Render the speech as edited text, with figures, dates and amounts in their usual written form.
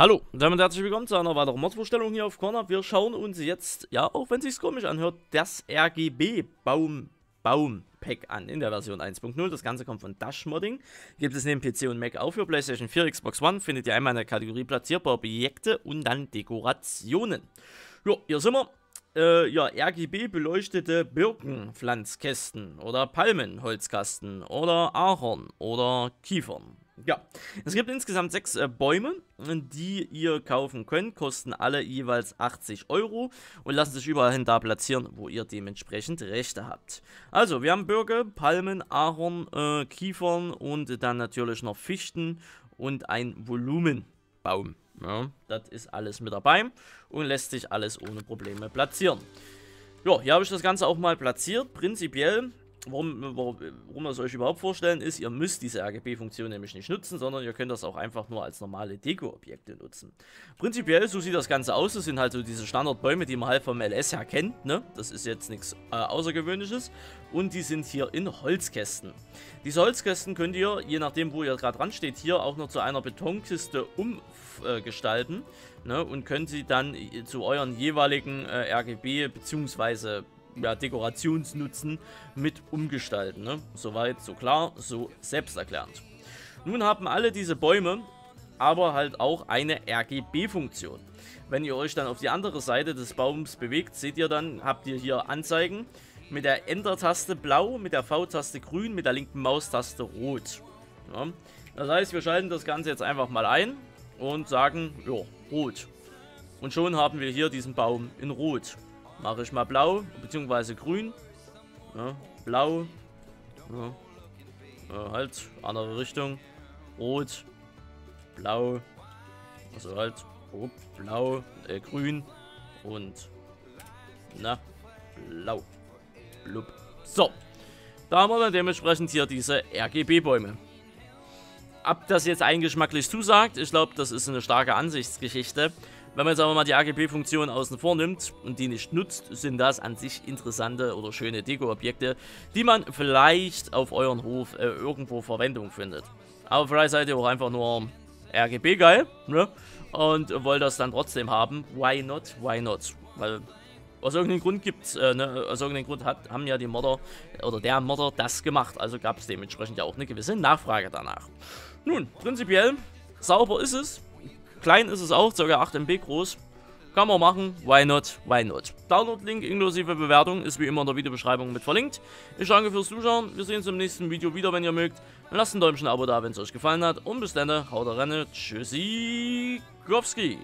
Hallo, damit herzlich willkommen zu einer weiteren Mod-Vorstellung hier auf Corner. Wir schauen uns jetzt, ja, auch wenn es sich komisch anhört, das RGB-Baum-Baum-Pack an in der Version 1.0. Das Ganze kommt von Dash Modding. Gibt es neben PC und Mac auch für PlayStation 4, Xbox One. Findet ihr einmal in der Kategorie platzierbare Objekte und dann Dekorationen. Ja, hier sind wir. Ja, RGB-beleuchtete Birkenpflanzkästen oder Palmenholzkasten oder Ahorn oder Kiefern. Ja, es gibt insgesamt 6 Bäume, die ihr kaufen könnt, kosten alle jeweils 80 € und lassen sich überall hin da platzieren, wo ihr dementsprechend Rechte habt. Also, wir haben Birke, Palmen, Ahorn, Kiefern und dann natürlich noch Fichten und ein Volumenbaum. Ja, das ist alles mit dabei und lässt sich alles ohne Probleme platzieren. Ja, hier habe ich das Ganze auch mal platziert, prinzipiell. Warum wir es euch überhaupt vorstellen, ist, ihr müsst diese RGB-Funktion nämlich nicht nutzen, sondern ihr könnt das auch einfach nur als normale Deko-Objekte nutzen. Prinzipiell, so sieht das Ganze aus. Das sind halt so diese Standardbäume, die man halt vom LS her kennt, ne? Das ist jetzt nichts Außergewöhnliches. Und die sind hier in Holzkästen. Diese Holzkästen könnt ihr, je nachdem wo ihr gerade dran steht, hier auch noch zu einer Betonkiste umgestalten, ne? Und könnt sie dann zu euren jeweiligen RGB- bzw. ja, Dekorationsnutzen mit umgestalten, ne? Soweit, so klar, so selbsterklärend. Nun haben alle diese Bäume aber halt auch eine RGB-Funktion. Wenn ihr euch dann auf die andere Seite des Baums bewegt, seht ihr dann, habt ihr hier Anzeigen mit der Enter-Taste blau, mit der V-Taste grün, mit der linken Maustaste rot. Ja? Das heißt, wir schalten das Ganze jetzt einfach mal ein und sagen, ja, rot. Und schon haben wir hier diesen Baum in rot. Mache ich mal blau, beziehungsweise grün. Ja, blau. Ja. Ja, halt, andere Richtung. Rot. Blau. Also halt, oh, blau, grün und, na, blau. Blub. So, da haben wir dann dementsprechend hier diese RGB-Bäume. Ob das jetzt eingeschmacklich zusagt, ich glaube, das ist eine starke Ansichtsgeschichte. Wenn man jetzt aber mal die RGB-Funktion außen vor nimmt und die nicht nutzt, sind das an sich interessante oder schöne Deko-Objekte, die man vielleicht auf euren Hof irgendwo Verwendung findet. Aber vielleicht seid ihr auch einfach nur RGB-geil, ne? Und wollt das dann trotzdem haben. Why not? Why not? Weil aus irgendeinem Grund gibt's, ne? Aus irgendeinem Grund haben ja die Modder oder der Modder das gemacht. Also gab es dementsprechend ja auch eine gewisse Nachfrage danach. Nun, prinzipiell, sauber ist es. Klein ist es auch, ca. 8 MB groß. Kann man machen, why not, why not. Download-Link inklusive Bewertung ist wie immer in der Videobeschreibung mit verlinkt. Ich danke fürs Zuschauen, wir sehen uns im nächsten Video wieder, wenn ihr mögt. Lasst ein Däumchen, ein Abo da, wenn es euch gefallen hat. Und bis dann, haut rein, tschüssi, Kowski.